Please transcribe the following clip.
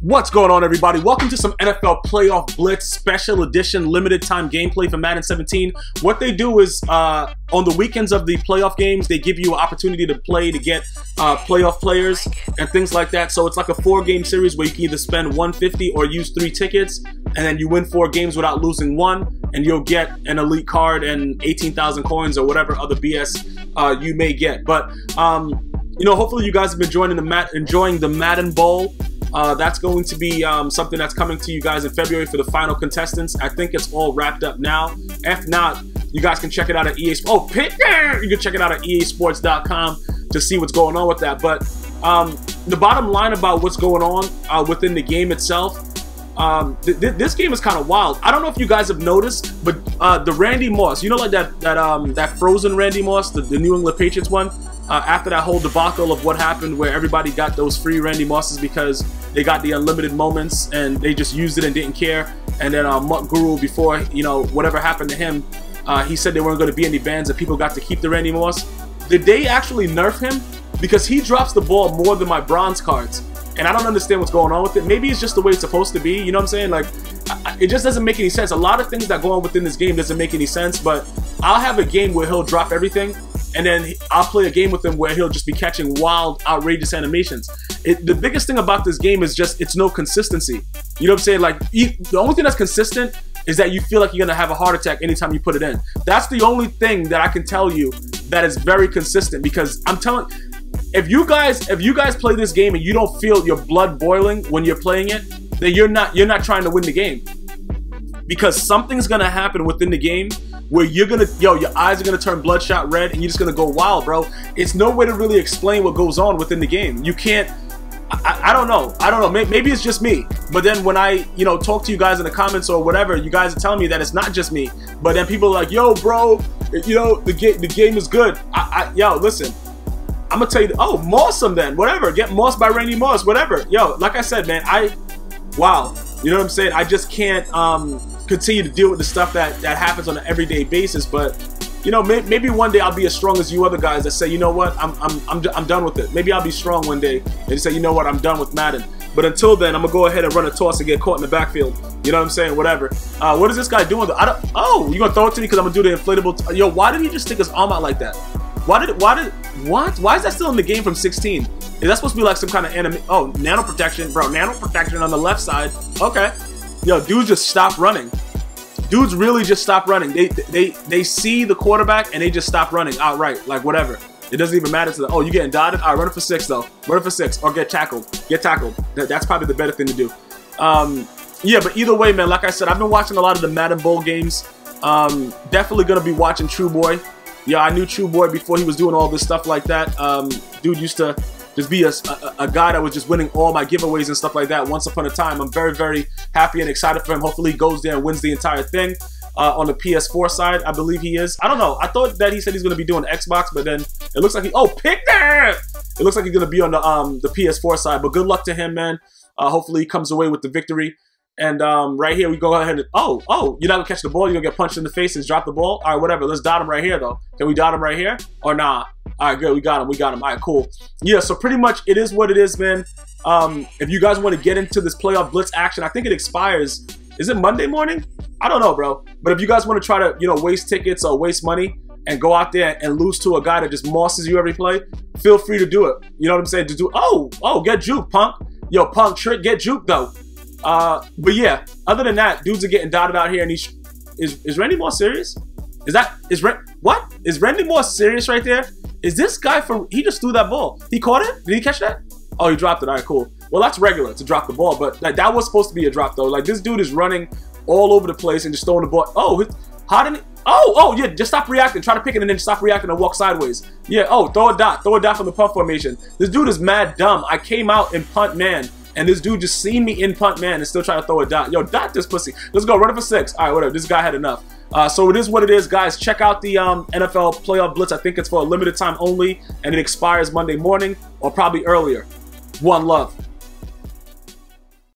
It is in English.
What's going on, everybody? Welcome to some NFL Playoff Blitz Special Edition limited time gameplay for Madden 17. What they do is on the weekends of the playoff games, they give you an opportunity to play to get playoff players and things like that. So it's like a 4-game series where you can either spend $150 or use 3 tickets, and then you win 4 games without losing one, and you'll get an elite card and 18,000 coins or whatever other BS you may get. But you know, hopefully you guys have been enjoying the Madden Bowl. That's going to be something that's coming to you guys in February for the final contestants. I think it's all wrapped up now. If not, you guys can check it out at EA Sports. Oh, you can check it out at EASports.com to see what's going on with that. But the bottom line about what's going on within the game itself, this game is kind of wild. I don't know if you guys have noticed, but the Randy Moss, you know, like that frozen Randy Moss, the New England Patriots one. After that whole debacle of what happened where everybody got those free Randy Mosses because they got the unlimited moments and they just used it and didn't care. And then Mutt Guru, before, you know, whatever happened to him, he said there weren't going to be any bans and people got to keep the Randy Moss. Did they actually nerf him? Because he drops the ball more than my bronze cards. And I don't understand what's going on with it. Maybe it's just the way it's supposed to be. You know what I'm saying? Like, it just doesn't make any sense. A lot of things that go on within this game doesn't make any sense. But I'll have a game where he'll drop everything, and then I'll play a game with him where he'll just be catching wild, outrageous animations. The biggest thing about this game is just it's no consistency. You know what I'm saying? Like, the only thing that's consistent is that you feel like you're going to have a heart attack anytime you put it in. That's the only thing that I can tell you that is very consistent, because I'm telling... If you guys play this game and you don't feel your blood boiling when you're playing it, then you're not trying to win the game. Because something's gonna happen within the game where you're gonna, yo, your eyes are gonna turn bloodshot red and you're just gonna go wild, bro. It's no way to really explain what goes on within the game. You can't, I don't know. I don't know. Maybe it's just me. But then when I, you know, talk to you guys in the comments or whatever, you guys are telling me that it's not just me. But then people are like, yo, bro, you know, the game is good. Yo, listen. I'm gonna tell you, oh, Moss him then, whatever. Get Moss by Randy Moss, whatever. Yo, like I said, man, wow. You know what I'm saying? I just can't, continue to deal with the stuff that happens on an everyday basis. But you know, maybe one day I'll be as strong as you other guys that say, you know what, I'm done with it. Maybe I'll be strong one day and say, you know what, I'm done with Madden. But until then, I'm gonna go ahead and run a toss and get caught in the backfield. You know what I'm saying? Whatever. What is this guy doing? Oh, you gonna throw it to me because I'm gonna do the inflatable? Yo, why did he just stick his arm out like that? What? Why is that still in the game from 16? Is that supposed to be like some kind of anime? Oh, nano protection, bro. Nano protection on the left side. Okay. Yo, dudes just stop running. Dudes really just stop running. They see the quarterback and they just stop running outright. Like, whatever. It doesn't even matter to them. Oh, you getting dotted? All right, run it for 6 though. Run it for 6 or get tackled. Get tackled. That's probably the better thing to do. Yeah, but either way, man. Like I said, I've been watching a lot of the Madden Bowl games. Definitely gonna be watching True Boy. Yeah, I knew True Boy before he was doing all this stuff like that. Dude used to just be a guy that was just winning all my giveaways and stuff like that once upon a time. I'm very, very happy and excited for him. Hopefully he goes there and wins the entire thing on the PS4 side. I believe he is. I don't know. I thought that he said he's going to be doing Xbox, but then it looks like he... Oh, pick that! It looks like he's going to be on the PS4 side, but good luck to him, man. Hopefully he comes away with the victory. And right here, we go ahead and... Oh, you're not going to catch the ball. You're going to get punched in the face and drop the ball. All right, whatever. Let's dot him right here, though. Can we dot him right here? Or nah? All right, good. We got him. We got him. All right, cool. Yeah, so pretty much it is what it is, man. If you guys want to get into this playoff blitz action, I think it expires. Is it Monday morning? I don't know, bro. But if you guys want to try to, you know, waste tickets or waste money and go out there and lose to a guy that just mosses you every play, feel free to do it. You know what I'm saying? To do... Oh, get juke, punk. Yo, punk, trick, get juke, though. But yeah, other than that, dudes are getting dotted out here, and is Randy Moss serious? Is Randy Moss serious right there? Is this guy he just threw that ball. He caught it? Did he catch that? Oh, he dropped it. All right, cool. Well, that's regular to drop the ball, but that was supposed to be a drop though. Like, this dude is running all over the place and just throwing the ball. Oh, how did he... Oh, yeah, just stop reacting. Try to pick it and then stop reacting and walk sideways. Yeah, oh, throw a dot. Throw a dot from the punt formation. This dude is mad dumb. I came out in punt man, and this dude just seen me in punt man and still trying to throw a dot. Yo, dot this pussy. Let's go. Run it for 6. All right, whatever. This guy had enough. So it is what it is, guys. Check out the NFL Playoff Blitz. I think it's for a limited time only, and it expires Monday morning or probably earlier. One love.